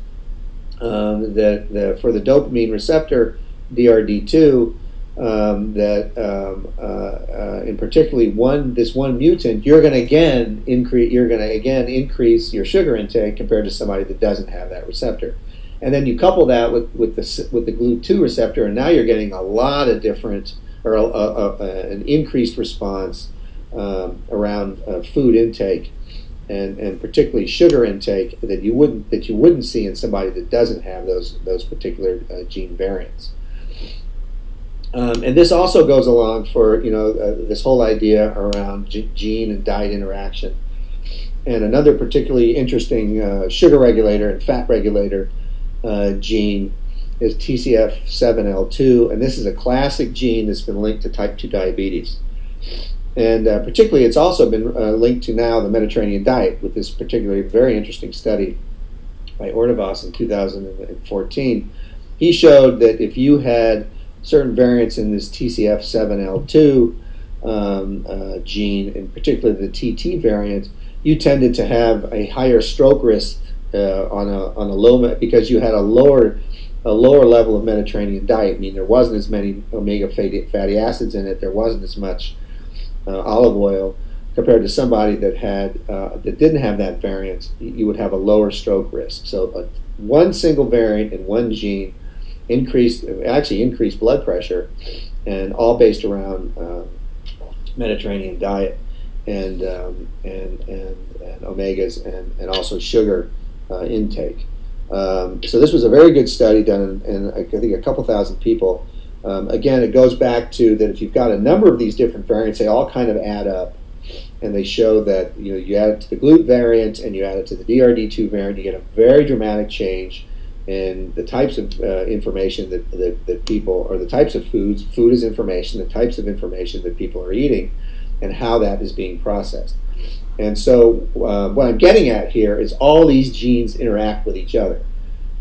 um, that, that for the dopamine receptor, D R D two, um, that um, uh, uh, and particularly one this one mutant, you're going to again increase you're going to again increase your sugar intake compared to somebody that doesn't have that receptor. And then you couple that with, with the with the GLUT two receptor, and now you're getting a lot of different, or a, a, a, an increased response um, around uh, food intake, and, and particularly sugar intake that you wouldn't that you wouldn't see in somebody that doesn't have those those particular uh, gene variants. Um, and this also goes along for you know uh, this whole idea around g gene and diet interaction, and another particularly interesting uh, sugar regulator and fat regulator. Uh, gene is T C F seven L two, and this is a classic gene that's been linked to type two diabetes, and uh, particularly it's also been uh, linked to now the Mediterranean diet with this particularly very interesting study by Ordovas in two thousand fourteen. He showed that if you had certain variants in this T C F seven L two um, uh, gene, in particular the T T variant, you tended to have a higher stroke risk Uh, on a on a low, because you had a lower a lower level of Mediterranean diet, I mean, there wasn't as many omega fatty acids in it, there wasn't as much uh, olive oil, compared to somebody that had uh, that didn't have that variant, you would have a lower stroke risk. So uh, one single variant in one gene increased, actually increased blood pressure, and all based around uh, Mediterranean diet and, um, and, and, and omegas and, and also sugar uh, intake. Um, so this was a very good study done in, in I think a couple thousand people. Um, again, it goes back to that if you've got a number of these different variants, they all kind of add up, and they show that you know you add it to the GLUT variant and you add it to the D R D two variant, you get a very dramatic change in the types of uh, information that, that, that people, or the types of foods, food is information, the types of information that people are eating and how that is being processed. And so uh, what I'm getting at here is all these genes interact with each other.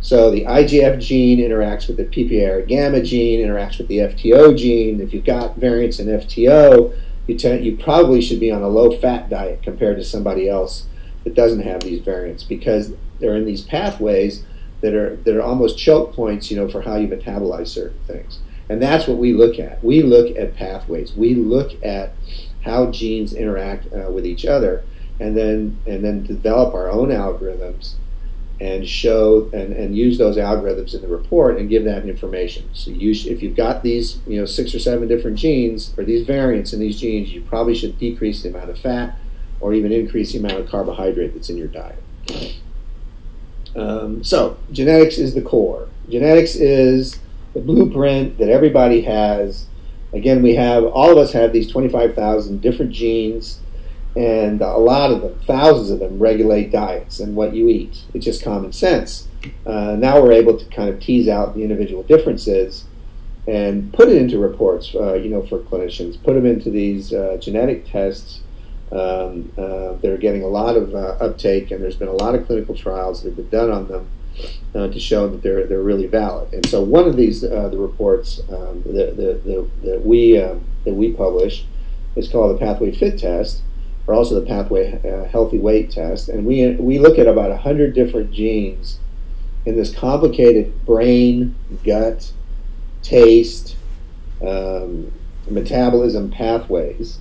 So the I G F gene interacts with the P P A R gamma gene, interacts with the F T O gene. If you've got variants in F T O, you, tend, you probably should be on a low-fat diet compared to somebody else that doesn't have these variants, because they're in these pathways that are, that are almost choke points, you know, for how you metabolize certain things. And that's what we look at. We look at pathways. We look at how genes interact uh, with each other, and then, and then develop our own algorithms and show and, and use those algorithms in the report and give that information. So you sh if you've got these you know six or seven different genes, or these variants in these genes, you probably should decrease the amount of fat or even increase the amount of carbohydrate that's in your diet. Um, so genetics is the core. Genetics is the blueprint that everybody has. Again, we have, all of us have these twenty-five thousand different genes, and a lot of them, thousands of them, regulate diets and what you eat. It's just common sense. Uh, now we're able to kind of tease out the individual differences and put it into reports, uh, you know, for clinicians, put them into these uh, genetic tests. Um, uh, they're getting a lot of uh, uptake, and there's been a lot of clinical trials that have been done on them uh, to show that they're, they're really valid. And so one of these, uh, the reports um, that, that, that, that, we, um, that we publish is called the Pathway Fit test, or also the Pathway uh, Healthy Weight test, and we, we look at about a hundred different genes in this complicated brain, gut, taste, um, metabolism pathways,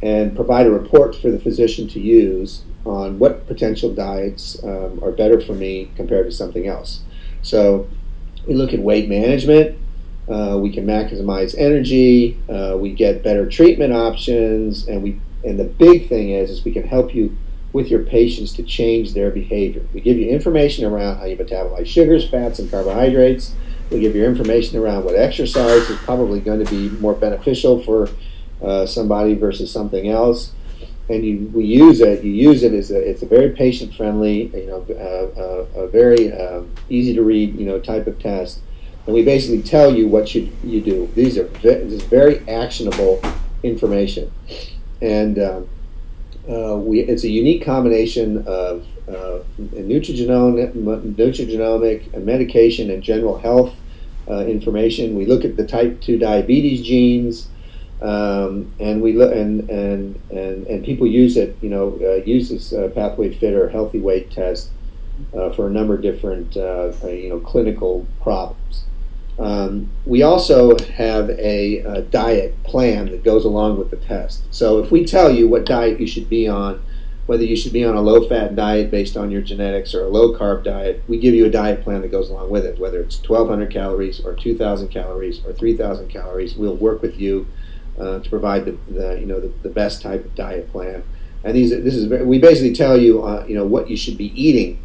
and provide a report for the physician to use on what potential diets um, are better for me compared to something else. So we look at weight management. Uh, we can maximize energy. Uh, we get better treatment options, and we And the big thing is, is we can help you with your patients to change their behavior. We give you information around how you metabolize sugars, fats, and carbohydrates. We give you information around what exercise is probably going to be more beneficial for uh, somebody versus something else. And you, we use it. You use it as a, it's a very patient-friendly, you know, uh, uh, a very uh, easy-to-read, you know, type of test. And we basically tell you what you you do. These are ve this is very actionable information. And um, uh, we, it's a unique combination of uh, nutrigenomic, nutrigenomic and medication and general health uh, information. We look at the type two diabetes genes, um, and we look and, and and and people use it. You know, uh, use this uh, Pathway Fit or Healthy Weight test uh, for a number of different uh, you know clinical problems. Um, we also have a, a diet plan that goes along with the test. So if we tell you what diet you should be on, whether you should be on a low-fat diet based on your genetics or a low-carb diet, we give you a diet plan that goes along with it, whether it's twelve hundred calories or two thousand calories or three thousand calories. We'll work with you uh, to provide the, the, you know, the, the best type of diet plan. And these, this is, we basically tell you, uh, you know, what you should be eating,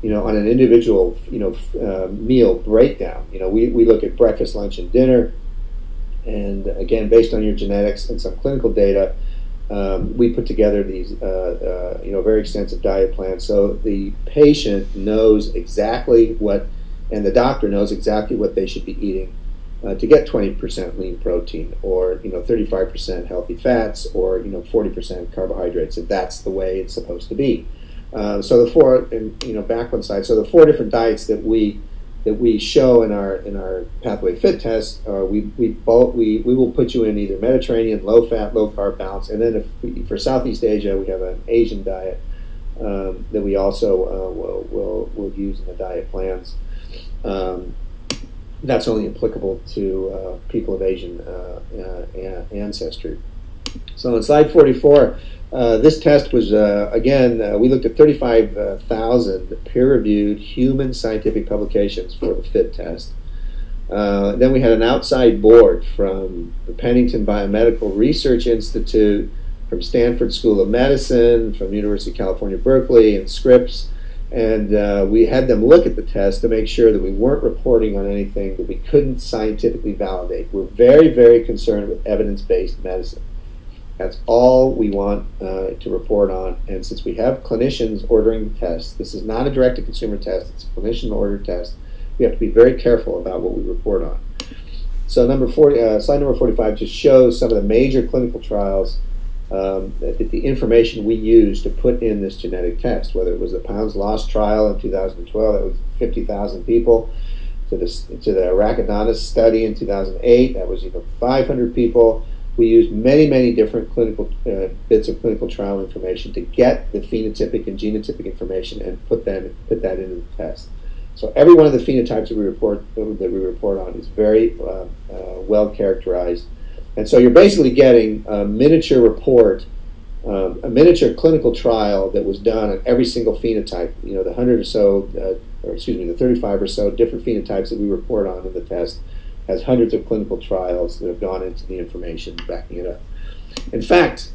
you know, on an individual, you know, uh, meal breakdown. You know, we, we look at breakfast, lunch, and dinner. And again, based on your genetics and some clinical data, um, we put together these, uh, uh, you know, very extensive diet plans. So the patient knows exactly what, and the doctor knows exactly what they should be eating uh, to get twenty percent lean protein, or, you know, thirty-five percent healthy fats, or, you know, forty percent carbohydrates, if that's the way it's supposed to be. Uh, so the four, and, you know, back one side. So the four different diets that we that we show in our in our Pathway Fit test, uh, we we both we we will put you in either Mediterranean, low fat, low carb balance, and then if we, for Southeast Asia, we have an Asian diet um, that we also uh, will will will use in the diet plans. Um, that's only applicable to uh, people of Asian uh, uh, ancestry. So on slide forty-four, uh, this test was, uh, again, uh, we looked at thirty-five thousand peer-reviewed human scientific publications for the FIT test. Uh, then we had an outside board from the Pennington Biomedical Research Institute, from Stanford School of Medicine, from University of California, Berkeley, and Scripps. And uh, we had them look at the test to make sure that we weren't reporting on anything that we couldn't scientifically validate. We're very, very concerned with evidence-based medicine. That's all we want uh, to report on. And since we have clinicians ordering the test, this is not a direct-to-consumer test, it's a clinician-ordered test, we have to be very careful about what we report on. So number forty, uh, slide number forty-five just shows some of the major clinical trials Um, that the information we used to put in this genetic test, whether it was the pounds lost trial in two thousand twelve, that was fifty thousand people, to, this, to the arachidonus study in two thousand eight, that was even five hundred people. We used many, many different clinical uh, bits of clinical trial information to get the phenotypic and genotypic information and put them put that into the test. So every one of the phenotypes that we report that we report on is very uh, uh, well characterized. And so you're basically getting a miniature report, um, a miniature clinical trial that was done on every single phenotype. You know, the hundred or so, uh, or excuse me, the thirty-five or so different phenotypes that we report on in the test has hundreds of clinical trials that have gone into the information backing it up. In fact,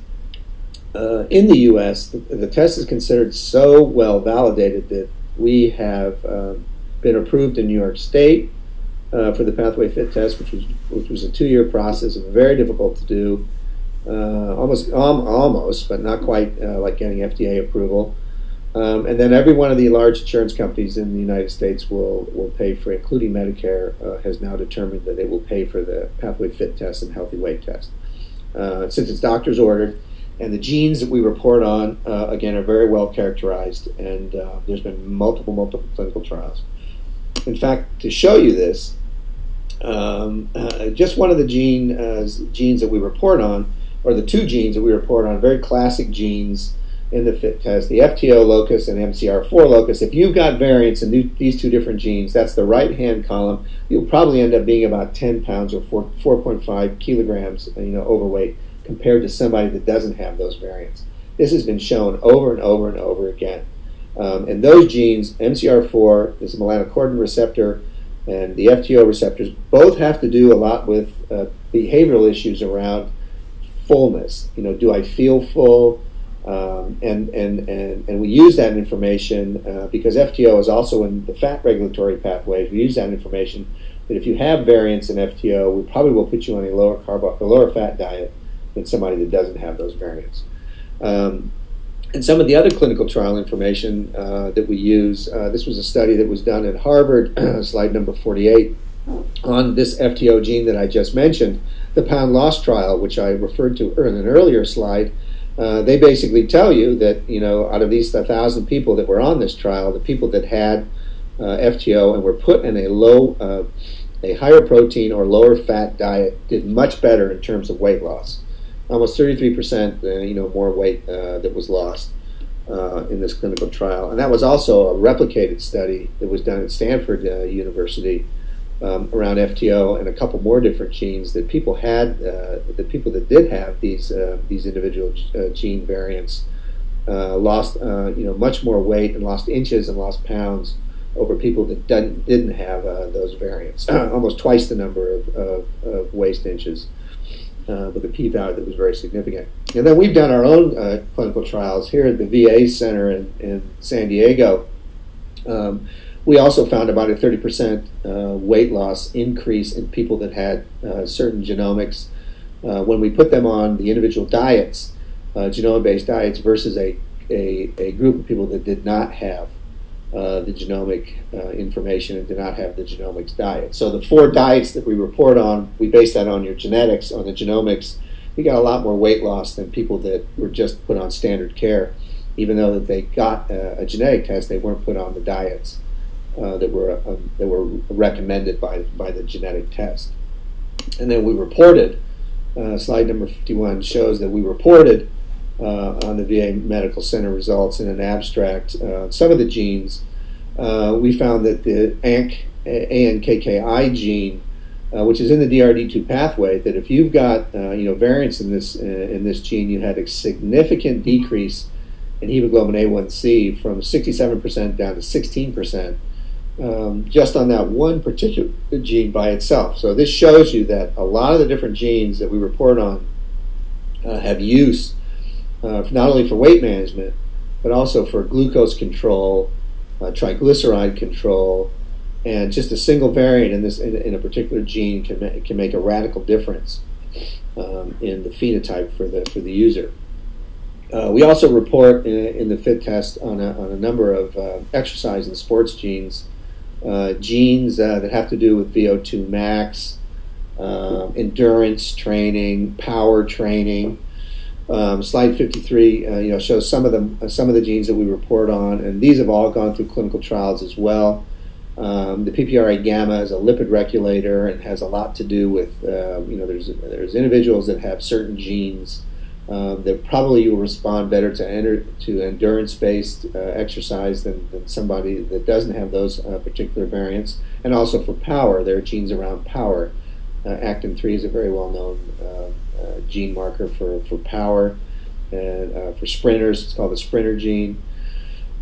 uh, in the U S, the, the test is considered so well validated that we have uh, been approved in New York State Uh, for the Pathway Fit test, which was which was a two-year process, very difficult to do, uh, almost um, almost, but not quite uh, like getting F D A approval. Um, and then every one of the large insurance companies in the United States will will pay for, including Medicare, uh, has now determined that they will pay for the Pathway Fit test and Healthy Weight test, uh, since it's doctors ordered. And the genes that we report on, uh, again, are very well characterized, and uh, there's been multiple multiple clinical trials. In fact, to show you this, Um, uh, just one of the gene, uh, genes that we report on, or the two genes that we report on, very classic genes in the FIT test, the F T O locus and M C R four locus. If you've got variants in new, these two different genes, that's the right-hand column, you'll probably end up being about ten pounds or four point five kilograms, you know, overweight compared to somebody that doesn't have those variants. This has been shown over and over and over again. Um, and those genes, M C R four, is the melanocortin receptor, and the F T O receptors, both have to do a lot with uh, behavioral issues around fullness. You know, do I feel full? Um, and, and, and, and we use that information uh, because F T O is also in the fat regulatory pathways. We use that information that if you have variants in F T O, we probably will put you on a lower carb, a lower fat diet than somebody that doesn't have those variants. Um, and some of the other clinical trial information uh, that we use, uh, this was a study that was done at Harvard, slide number forty-eight, on this F T O gene that I just mentioned, the pound loss trial, which I referred to in an earlier slide. Uh, they basically tell you that, you know, out of these one thousand people that were on this trial, the people that had uh, F T O and were put in a low, uh, a higher protein or lower fat diet did much better in terms of weight loss. Almost thirty-three percent, uh, you know, more weight uh, that was lost uh, in this clinical trial, and that was also a replicated study that was done at Stanford uh, University um, around F T O and a couple more different genes that people had. Uh, the people that did have these uh, these individual uh, gene variants uh, lost, uh, you know, much more weight and lost inches and lost pounds over people that didn't didn't have uh, those variants. Almost twice the number of, of, of waist inches. Uh, with a p-value that was very significant. And then we've done our own uh, clinical trials here at the V A Center in, in San Diego. Um, we also found about a thirty percent uh, weight loss increase in people that had uh, certain genomics uh, when we put them on the individual diets, uh, genome-based diets, versus a, a, a group of people that did not have uh, the genomic uh, information and did not have the genomics diet. So the four diets that we report on, we base that on your genetics, on the genomics. We got a lot more weight loss than people that were just put on standard care, even though that they got a, a genetic test, they weren't put on the diets uh, that were um, that were recommended by by the genetic test. And then we reported. Uh, slide number fifty-one shows that we reported Uh, on the V A Medical Center results in an abstract. Uh, some of the genes, uh, we found that the A N C A N K K I gene, uh, which is in the D R D two pathway, that if you've got uh, you know, variants in this, uh, in this gene, you had a significant decrease in hemoglobin A one C from sixty-seven percent down to sixteen percent, um, just on that one particular gene by itself. So this shows you that a lot of the different genes that we report on uh, have use uh, not only for weight management, but also for glucose control, uh, triglyceride control, and just a single variant in this in, in a particular gene can, ma can make a radical difference um, in the phenotype for the for the user. Uh, we also report in, in the Fit test on a, on a number of uh, exercise and sports genes, uh, genes uh, that have to do with V O two max, uh, endurance training, power training. Um, slide fifty-three, uh, you know, shows some of the uh, some of the genes that we report on, and these have all gone through clinical trials as well. Um, the P P R A gamma is a lipid regulator and has a lot to do with, uh, you know, there's there's individuals that have certain genes uh, that probably will respond better to enter, to endurance-based uh, exercise than, than somebody that doesn't have those uh, particular variants. And also for power, there are genes around power. Uh, actin three is a very well-known uh, uh, gene marker for, for power, and uh, for sprinters, it's called the sprinter gene.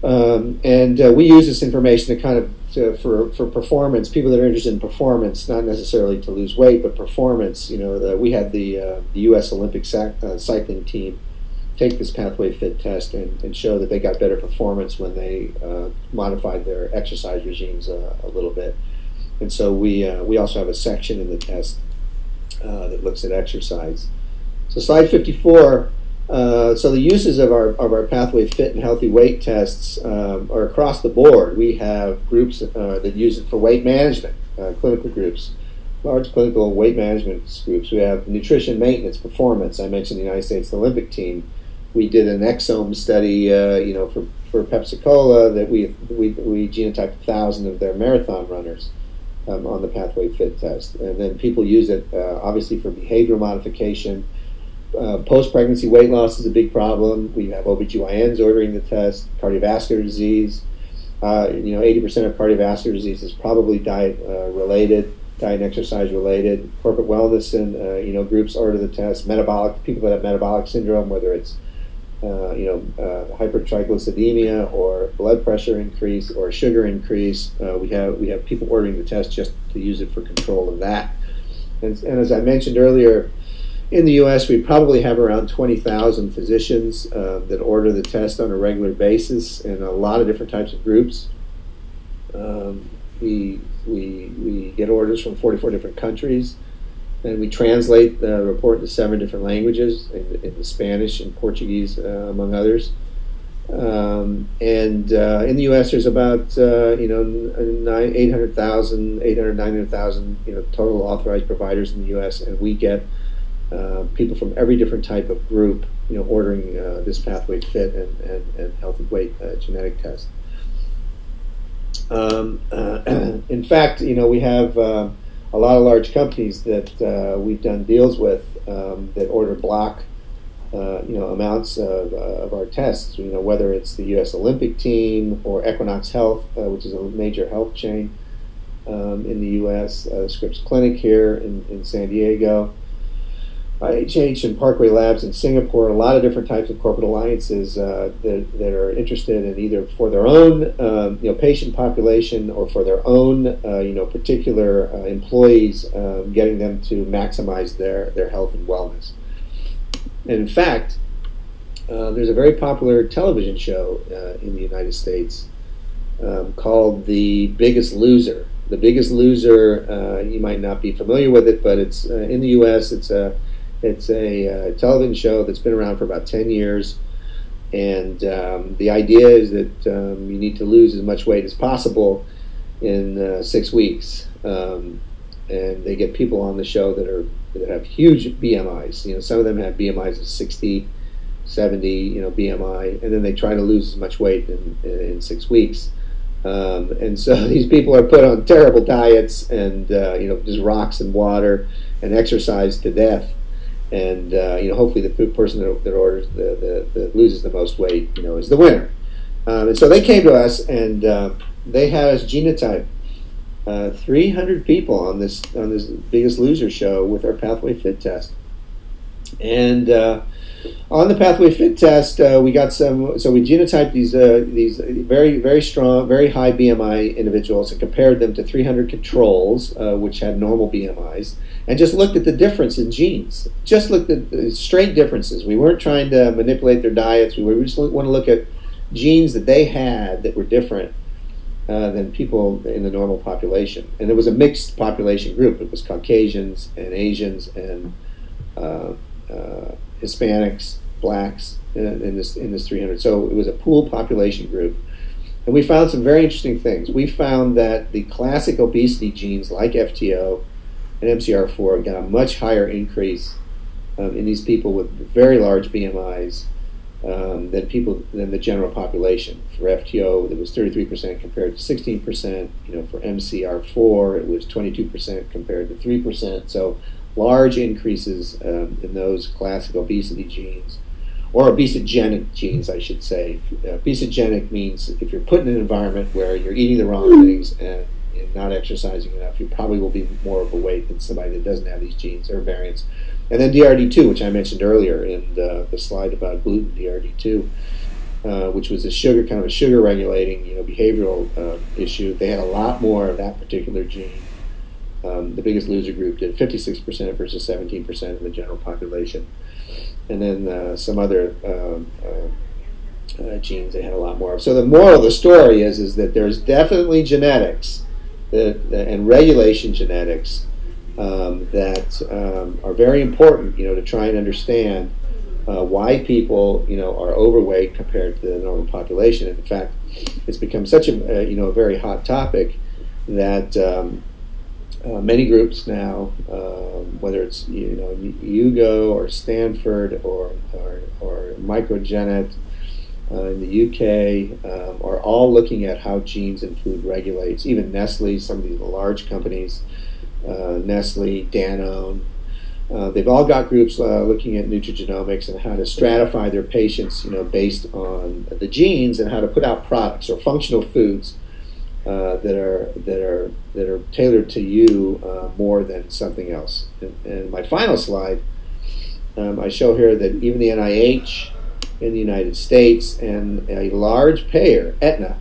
Um, and uh, we use this information to kind of, to, for, for performance, people that are interested in performance, not necessarily to lose weight, but performance. You know, the, we had the, uh, the U S Olympic sac, uh, cycling team take this Pathway Fit test and, and show that they got better performance when they uh, modified their exercise regimes uh, a little bit. And so we, uh, we also have a section in the test uh, that looks at exercise. So slide fifty-four, uh, so the uses of our, of our Pathway Fit and Healthy Weight tests um, are across the board. We have groups uh, that use it for weight management, uh, clinical groups, large clinical weight management groups. We have nutrition, maintenance, performance. I mentioned the United States Olympic team. We did an exome study uh, you know, for, for Pepsi-Cola that we, we, we genotyped one thousand of their marathon runners. Um, on the Pathway Fit test. And then people use it uh, obviously for behavioral modification. Uh, post-pregnancy weight loss is a big problem. We have O B G Y Ns ordering the test, cardiovascular disease. Uh, you know, eighty percent of cardiovascular disease is probably diet uh, related, diet and exercise related. Corporate wellness and, uh, you know, groups order the test. Metabolic, people that have metabolic syndrome, whether it's, uh, you know, uh, hypertriglyceridemia or blood pressure increase or sugar increase. Uh, we have we have people ordering the test just to use it for control of that. And, and as I mentioned earlier, in the U S we probably have around twenty thousand physicians uh, that order the test on a regular basis in a lot of different types of groups. Um, we, we, we get orders from forty-four different countries. And we translate the report into seven different languages, in, in the Spanish and Portuguese, uh, among others. Um, and uh, in the U S, there's about uh, you know eight hundred thousand, eight hundred, nine hundred thousand you know total authorized providers in the U S, and we get uh, people from every different type of group, you know, ordering uh, this Pathway Fit and and, and Healthy Weight uh, genetic test. Um, uh, in fact, you know, we have. Uh, A lot of large companies that uh, we've done deals with um, that order block, uh, you know, amounts of, uh, of our tests. You know, whether it's the U S Olympic team or Equinox Health, uh, which is a major health chain um, in the U S, uh, Scripps Clinic here in, in San Diego, I H H and Parkway Labs in Singapore, a lot of different types of corporate alliances uh, that, that are interested in either for their own um, you know, patient population or for their own uh, you know, particular uh, employees, um, getting them to maximize their, their health and wellness. And in fact, uh, there's a very popular television show uh, in the United States um, called The Biggest Loser. The Biggest Loser, uh, you might not be familiar with it, but it's uh, in the U S, it's a It's a uh, television show that's been around for about ten years, and um, the idea is that um, you need to lose as much weight as possible in uh, six weeks. Um, and they get people on the show that are that have huge B M Is. You know, some of them have B M Is of sixty, seventy, you know, B M I, and then they try to lose as much weight in, in six weeks. Um, and so these people are put on terrible diets and uh, you know, just rocks and water and exercise to death. And uh, you know, hopefully, the person that, that orders the, the, that loses the most weight, you know, is the winner. Um, and so they came to us, and uh, they had us genotype uh, three hundred people on this on this Biggest Loser show with our Pathway Fit test. And uh, on the Pathway Fit test, uh, we got some. So we genotyped these uh, these very very strong, very high B M I individuals and compared them to three hundred controls, uh, which had normal B M Is, and just looked at the difference in genes. Just looked at the straight differences. We weren't trying to manipulate their diets. We, were, we just want to look at genes that they had that were different uh, than people in the normal population. And it was a mixed population group. It was Caucasians and Asians and Uh, uh, Hispanics, blacks in, in this in this three hundred. So it was a pool population group, and we found some very interesting things. We found that the classic obesity genes like F T O and M C R four got a much higher increase um, in these people with very large B M Is um, than people than the general population. For F T O, it was thirty-three percent compared to sixteen percent. You know, for M C R four, it was twenty-two percent compared to three percent. So large increases um, in those classic obesity genes, or obesogenic genes, I should say. Obesogenic means if you're put in an environment where you're eating the wrong things and, and not exercising enough, you probably will be more overweight than somebody that doesn't have these genes or variants. And then D R D two, which I mentioned earlier in the, the slide about gluten, D R D two, uh, which was a sugar, kind of a sugar regulating, you know, behavioral uh, issue. They had a lot more of that particular gene. Um, the Biggest Loser group did fifty-six percent versus seventeen percent in the general population. And then uh, some other um, uh, uh, genes they had a lot more of. So the moral of the story is, is that there's definitely genetics that, that, and regulation genetics um, that um, are very important, you know, to try and understand uh, why people, you know, are overweight compared to the normal population. And in fact, it's become such a, uh, you know, a very hot topic that um, Uh, many groups now, um, whether it's, you know, U G O or Stanford or or, or Microgenet uh, in the U K, um, are all looking at how genes and food regulates. Even Nestle, some of these large companies, uh, Nestle, Danone, uh, they've all got groups uh, looking at nutrigenomics and how to stratify their patients, you know, based on the genes and how to put out products or functional foods Uh, that are that are that are tailored to you uh, more than something else. And, and my final slide, um, I show here that even the N I H in the United States and a large payer, Aetna,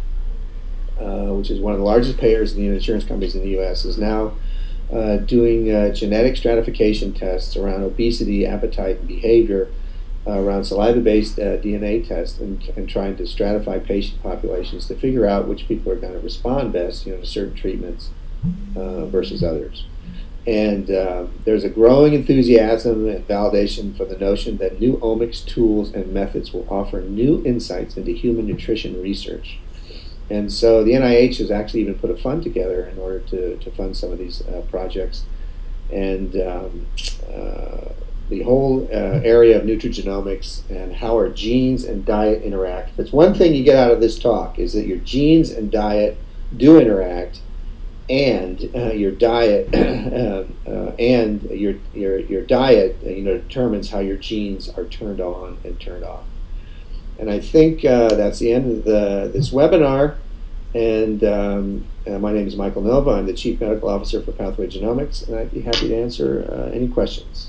uh, which is one of the largest payers in the insurance companies in the U S, is now uh, doing uh, genetic stratification tests around obesity, appetite, and behavior, uh, around saliva-based uh, D N A tests, and, and trying to stratify patient populations to figure out which people are going to respond best, you know, to certain treatments uh, versus others. And uh, there's a growing enthusiasm and validation for the notion that new omics tools and methods will offer new insights into human nutrition research. And so the N I H has actually even put a fund together in order to, to fund some of these uh, projects. And um, uh, the whole uh, area of nutrigenomics and how our genes and diet interact. That's one thing you get out of this talk, is that your genes and diet do interact, and uh, your diet uh, uh, and your your your diet uh, you know, determines how your genes are turned on and turned off. And I think uh, that's the end of the this webinar. And um, uh, my name is Michael Nova. I'm the Chief Medical Officer for Pathway Genomics, and I'd be happy to answer uh, any questions.